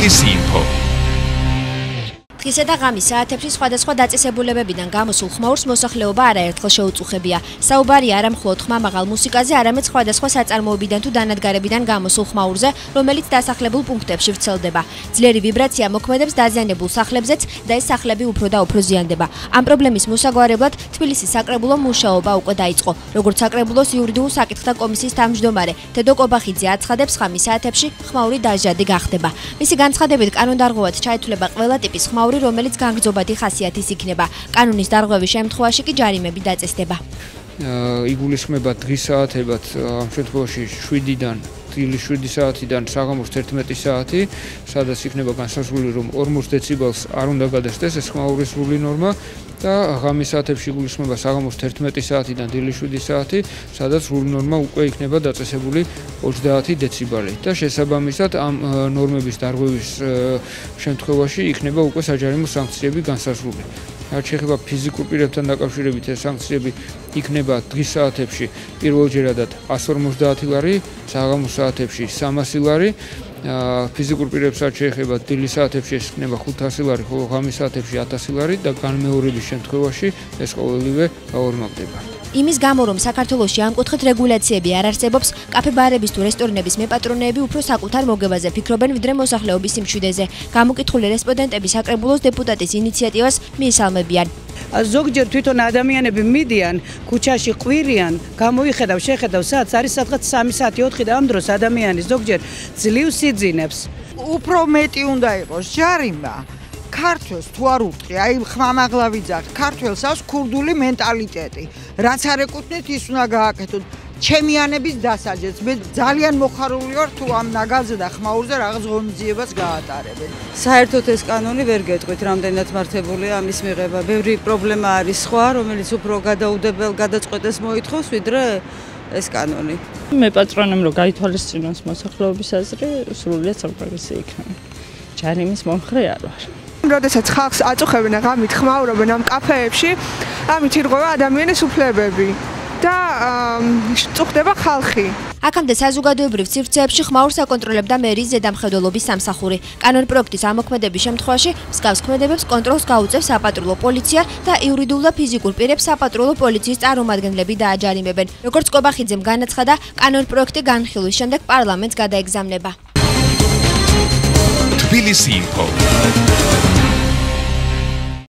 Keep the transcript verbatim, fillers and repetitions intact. ისინფო დღისა და ღამის საათებში სხვადასხვა დაწესებულებებიდან გამოსულ ხმაურს მოსახლეობა არაერთხელ შეუწუხებია. საუბარი არა მხოლოდ ხმა მაღალ მუსიკაზე, არამედ სხვადასხვა საწარმოებიდან თუ დანადგარებიდან გამოსულ ხმაურზე, რომელიც დასახლებულ პუნქტებში ვრცელდება. Ძლიერი ვიბრაცია მოქმედებს დაზიანებულ სახლებზეც და ეს სახლები უფრო და უფრო ზიანდება. ამ პრობლემის მოსაგვარებლად თბილისის საკრებულო მუშაობა უკვე დაიწყო. როგორც საკრებულოს იურიდიულ საკითხთა კომისიის თავმჯდომარე თედო კობახიძე აცხადებს, ღამის საათებში ხმაური დაჟადი გახდება. მისი განცხადებით კანონდარღვევად ჩაითვლება ყველა ტიპის ხმაური რომელიც განგზობადი ხასიათის იქნება. კანონის დარღვევის შემთხვევაში კი ჯარიმები დაწესდება. იგულისხმება დღის საათებად, ამ შემთხვევაში შვიდიდან დილის შვიდი საათიდან საღამოს ერთექვსი საათი, სადაც იქნება განსაზღვრული, რომ ორმოც დეციბელს არ უნდა გადასცეს ეს ხმაურის სრული ნორმა და ღამის საათებში იგულისხმება საღამოს ერთექვსი საათიდან დილის შვიდი საათი, სადაც სრული ნორმა უკვე იქნება დაწესებული ოცდაათი დეციბელი და შესაბამისად ამ ნორმების დარღვევის შემთხვევაში იქნება უკვე საჯარიმო სანქციები განსაზღვრული. რაც შეეხება ფიზიკურ პირებთან დაკავშირებით ეს სანქციები იქნება დღის საათებში პირველჯერადად εκατი ორმოცდაათი ლარი, საღამოს საათებში სამასი ლარი, ფიზიკურ პირებს რაც შეეხება დილის საათებში ეს იქნება ხუთასი ლარი, ხოლო ღამის საათებში ათასი ლარი და განმეორების შემთხვევაში ეს ყოველივე გაორმაგდება. იმის გამო რომ საქართველოში ამ კუთხით რეგულაციები არ არსებობს, კაფე-ბარების თუ რესტორნების მეპატრონეები უფრო საკუთარ მოგებაზე ფიქრობენ ვიდრე მოსახლეობის სიმშვიდეს. გამოკითხული რესპონდენტები საკრებულოს დეპუტატის ინიციატივას მიესალმებიან. ზოგჯერ თვითონ ადამიანები მიდიან, ქუჩაში ყვირიან, გამოიხედავ, შეხედავ, საათს არის სადღაც სამი საათი, ოთხი და ამ დროს ადამიანი ზოგჯერ ძლივს იძინებს. უფრო მეტი უნდა იყოს ჯარიმა. ქართველს თუ არ უტყი, აი ხმამაღლავიძახ, ქართველს აქვს ქურდული მენტალიტეტი. რაც არ ეკუთვნით ის უნდა გააკეთოთ. ჩემიანების დასაჯეც, მე ძალიან მოხარული ვარ თუ ამ ნაგაზზე და ხმაურზე რაღაც ღონისძიებას გაატარებენ. საერთოდ ეს კანონი ვერ გეტყვით, რამდენად მართებულია ამის მიღება. ბევრი პრობლემა არის სხვა, რომელიც უფრო გადაუდებელ გადაწყვეტას მოითხოვს, ვიდრე ეს კანონი. მეპატრონემ რო გაითვალისწინოს მოსახლეობის აზრი, სრულიად სარგალისი იქნება. ჯარიმის მომხრე არ ვარ. როდესაც ხალხს აწუხებენ და ღამით ხმაურობენ ამ კაფეებში, ამით ირღვევა ადამიანის უფლებები და წუხდება ხალხი. აქამდე საზოგადოებრივ სივრცეებში ხმაურს აკონტროლებდა მერიის ზედამხედველობის სამსახური. კანონპროექტის ამოქმედების შემთხვევაში მსგავს ქმედებებს კონტროლს გაუწევს საპატრულო პოლიცია და იურიდიულ და ფიზიკურ პირებს საპატრულო პოლიციის წარმომადგენლები დააჯარიმებენ. როგორც კობახიძემ განაცხადა, კანონპროექტი განხილვის შემდეგ პარლამენტს გადაეგზავნება. Tbilisi Info